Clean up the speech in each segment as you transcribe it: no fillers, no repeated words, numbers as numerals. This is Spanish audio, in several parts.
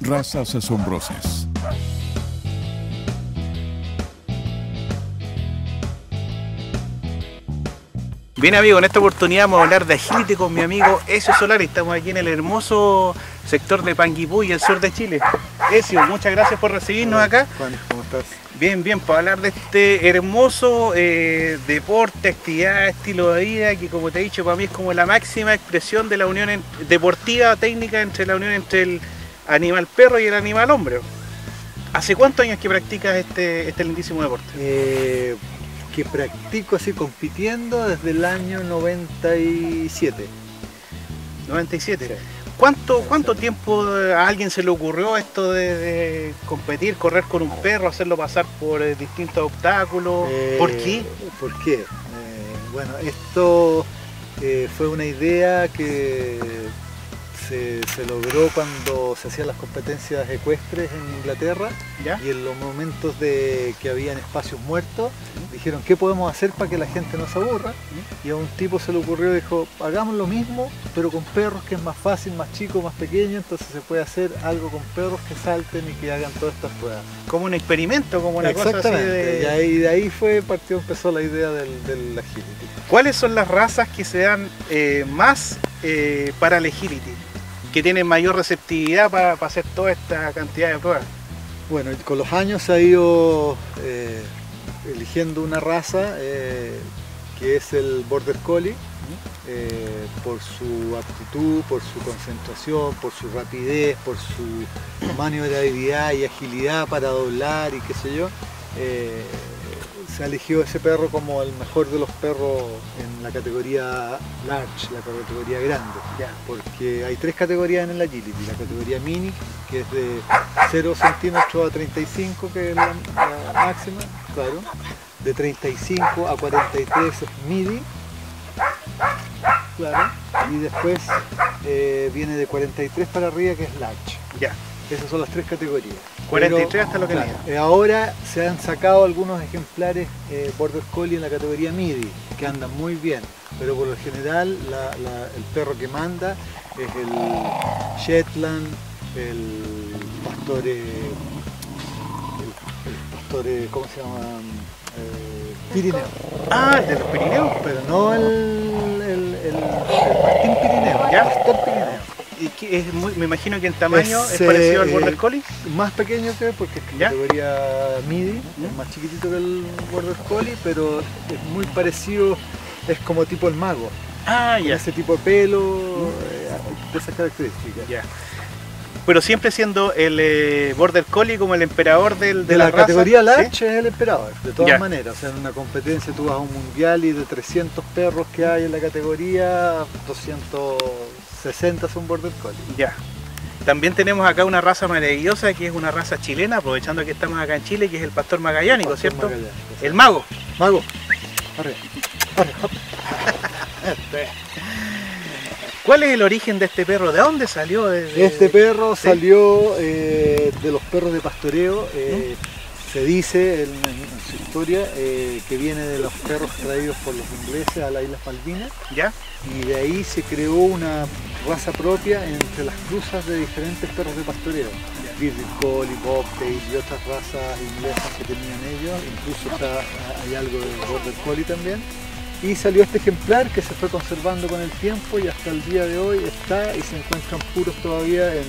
Razas Asombrosas. Bien, amigos, en esta oportunidad vamos a hablar de Agility con mi amigo Ezio Solari. Estamos aquí en el hermoso sector de Panguipulli, el sur de Chile. Ezio, muchas gracias por recibirnos acá. Juan, ¿cómo estás? Bien, bien, para hablar de este hermoso deporte, actividad, estilo de vida, que como te he dicho, para mí es como la máxima expresión de la unión deportiva, técnica, entre la unión entre el animal perro y el animal hombre. ¿Hace cuántos años que practicas este lindísimo deporte? Que practico así compitiendo desde el año 97. ¿97? Sí. ¿Cuánto tiempo a alguien se le ocurrió esto de competir, correr con un perro, hacerlo pasar por distintos obstáculos? ¿Por qué? Bueno, esto fue una idea que se logró cuando se hacían las competencias ecuestres en Inglaterra. ¿Ya? Y en los momentos de que habían espacios muertos, dijeron ¿qué podemos hacer para que la gente no se aburra? Y a un tipo se le ocurrió, dijo, hagamos lo mismo pero con perros, que es más fácil, más chico, más pequeño, entonces se puede hacer algo con perros que salten y que hagan todas estas pruebas. Como un experimento, como una cosa así de... Y de ahí empezó la idea del agility. ¿Cuáles son las razas que se dan más para el agility? Que tienen mayor receptividad para hacer toda esta cantidad de pruebas. Bueno, con los años se ha ido eligiendo una raza que es el Border Collie, por su aptitud, por su concentración, por su rapidez, por su maniobrabilidad y agilidad para doblar y qué sé yo. Se ha elegido ese perro como el mejor de los perros en la categoría large, la categoría grande. Yeah. Porque hay tres categorías en el agility: la categoría mini, que es de 0 centímetros a 35, que es la máxima, claro, de 35 a 43 es midi, claro, y después viene de 43 para arriba, que es large. Yeah. Esas son las tres categorías. 43 pero, hasta lo que claro, ahora se han sacado algunos ejemplares Border Collie en la categoría midi, que andan muy bien, pero por lo general el perro que manda es el Shetland, el pastor, ¿cómo se llama? Pirineo. Ah, el de los Pirineos, pero no el pastor Pirineo. ¿Ya? Pastor Pirineo. Me imagino que en tamaño es parecido al Border Collie. Más pequeño que, porque es que categoría midi, es más chiquitito que el Border Collie, pero es muy parecido, es como tipo el mago. Ah, ya. Ese tipo de pelo, de esas características. Ya. Pero siempre siendo el Border Collie como el emperador de la categoría raza, large. ¿Sí? Es el emperador, de todas maneras. O sea, en una competencia tú vas a un mundial y de 300 perros que hay en la categoría, 260 son Border Collie. Ya. También tenemos acá una raza maravillosa que es una raza chilena, aprovechando que estamos acá en Chile, que es el Pastor Magallánico, ¿cierto? El mago. Mago. Arriba. Arriba. ¿Cuál es el origen de este perro? ¿De dónde salió? Este perro salió de los perros de pastoreo. Se dice en su historia que viene de los perros traídos por los ingleses a las Islas Malvinas. ¿Ya? Y de ahí se creó una raza propia entre las cruzas de diferentes perros de pastoreo. Border Collie, Bobtail y otras razas inglesas que tenían ellos. Incluso hay algo de Border Collie también. Y salió este ejemplar que se fue conservando con el tiempo y hasta el día de hoy está y se encuentran puros todavía en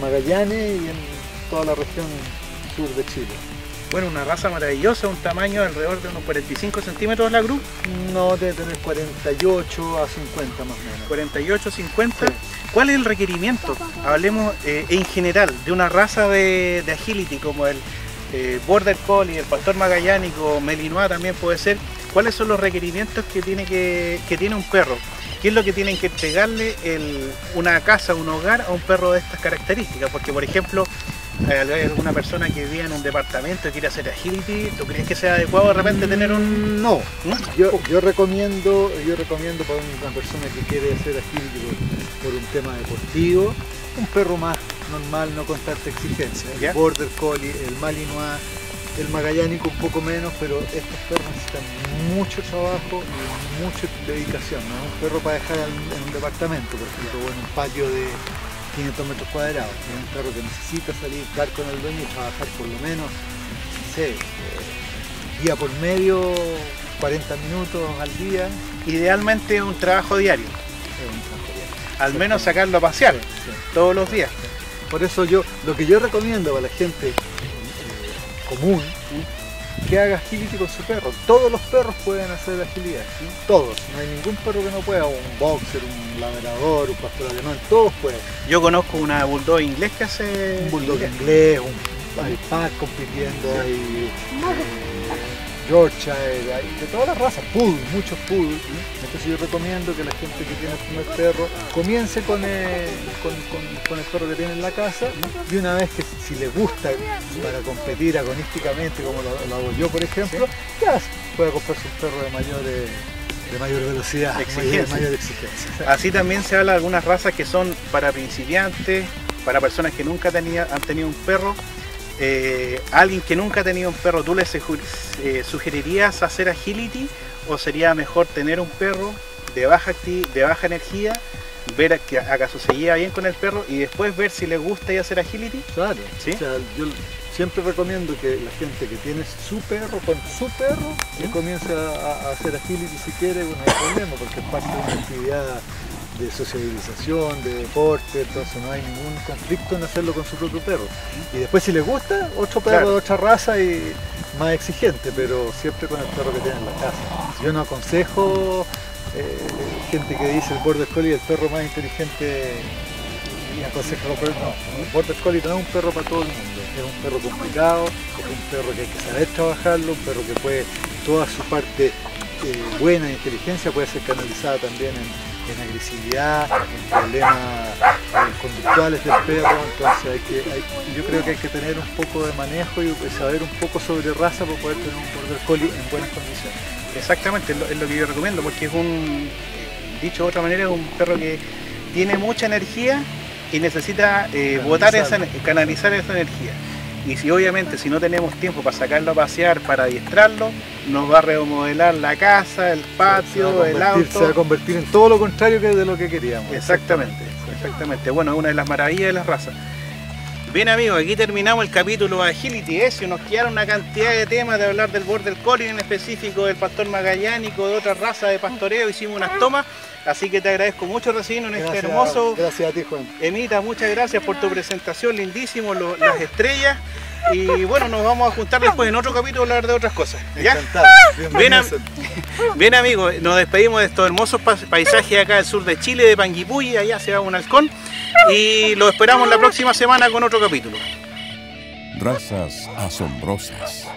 Magallanes y en toda la región sur de Chile. Bueno, una raza maravillosa, un tamaño alrededor de unos 45 centímetros la cruz. No, debe tener 48 a 50 más o menos. 48 a 50. Sí. ¿Cuál es el requerimiento? Hablemos en general de una raza de agility como el Border Collie, el Pastor Magallánico, Malinois también puede ser. ¿Cuáles son los requerimientos que tiene un perro? ¿Qué es lo que tienen que entregarle una casa, un hogar a un perro de estas características? Porque, por ejemplo, hay alguna persona que vive en un departamento y quiere hacer agility. ¿Tú crees que sea adecuado de repente tener un...? No. Yo recomiendo para una persona que quiere hacer agility por un tema deportivo, un perro más normal, no con tanta exigencia. El Border Collie, el Malinois, el Magallánico un poco menos, pero estos perros necesitan mucho trabajo y mucha dedicación, ¿no? Un perro para dejar en un departamento, por ejemplo, o en un patio de 500 metros cuadrados. Es un perro que necesita salir, dar con el dueño y trabajar por lo menos, no sé, día por medio, 40 minutos al día. Idealmente un trabajo diario. Sí, un trabajo diario. Al menos sacarlo a pasear, sí, todos los días. Por eso yo, lo que yo recomiendo a la gente común, ¿sí?, que haga agility con su perro. Todos los perros pueden hacer agilidad, ¿sí?, todos. No hay ningún perro que no pueda, un boxer, un labrador, un pastor alemán, todos pueden. Yo conozco una bulldog inglés que hace... Un bulldog inglés, un alpac compitiendo, sí, ahí. Yorkshire, de todas las razas, poodle, muchos poodle. Entonces yo recomiendo que la gente que tiene el primer perro comience con el perro que tiene en la casa, y una vez que si le gusta para competir agonísticamente, como lo hago yo por ejemplo, ya puede comprarse un perro de mayor velocidad, de mayor exigencia. Así también se habla de algunas razas que son para principiantes, para personas que nunca han tenido un perro. Alguien que nunca ha tenido un perro, ¿tú le sugerirías hacer agility o sería mejor tener un perro de baja energía, ver que acaso se lleva bien con el perro y después ver si le gusta y hacer agility? Claro, ¿sí? O sea, yo siempre recomiendo que la gente que tiene su perro, con su perro, que comience a hacer agility si quiere, bueno, no hay problema, porque es parte de una actividad de socialización, de deporte, entonces no hay ningún conflicto en hacerlo con su propio perro. Y después si les gusta, otro perro, claro, de otra raza y más exigente, pero siempre con el perro que tienen en la casa. Yo no aconsejo gente que dice el Border Collie es el perro más inteligente y aconsejo los perros. No, el Border Collie no es un perro para todo el mundo, es un perro complicado, es un perro que hay que saber trabajarlo, un perro que puede, toda su parte buena inteligencia puede ser canalizada también en agresividad, en problemas conductuales del perro, entonces yo creo que hay que tener un poco de manejo y saber un poco sobre raza para poder tener un Border Collie en buenas condiciones. Exactamente, es lo que yo recomiendo, porque es un, dicho de otra manera, es un perro que tiene mucha energía y necesita canalizar esa energía. Y si obviamente si no tenemos tiempo para sacarlo a pasear, para adiestrarlo, nos va a remodelar la casa, el patio, el auto. Se va a convertir en todo lo contrario que de lo que queríamos. Exactamente, exactamente. Bueno, es una de las maravillas de las razas. Bien amigos, aquí terminamos el capítulo de Agility. Nos quedaron una cantidad de temas de hablar del Border Collie en específico, del pastor magallánico, de otras razas de pastoreo, hicimos unas tomas. Así que te agradezco mucho recibirnos en este hermoso... Gracias a ti, Juan. Emita, muchas gracias por tu presentación, lindísimo, las estrellas. Y bueno, nos vamos a juntar después en otro capítulo a hablar de otras cosas. ¿Ya? Encantado. Bien amigos, nos despedimos de estos hermosos paisajes acá del sur de Chile, de Panguipulli, allá hacia un halcón. Y lo esperamos la próxima semana con otro capítulo. Razas asombrosas.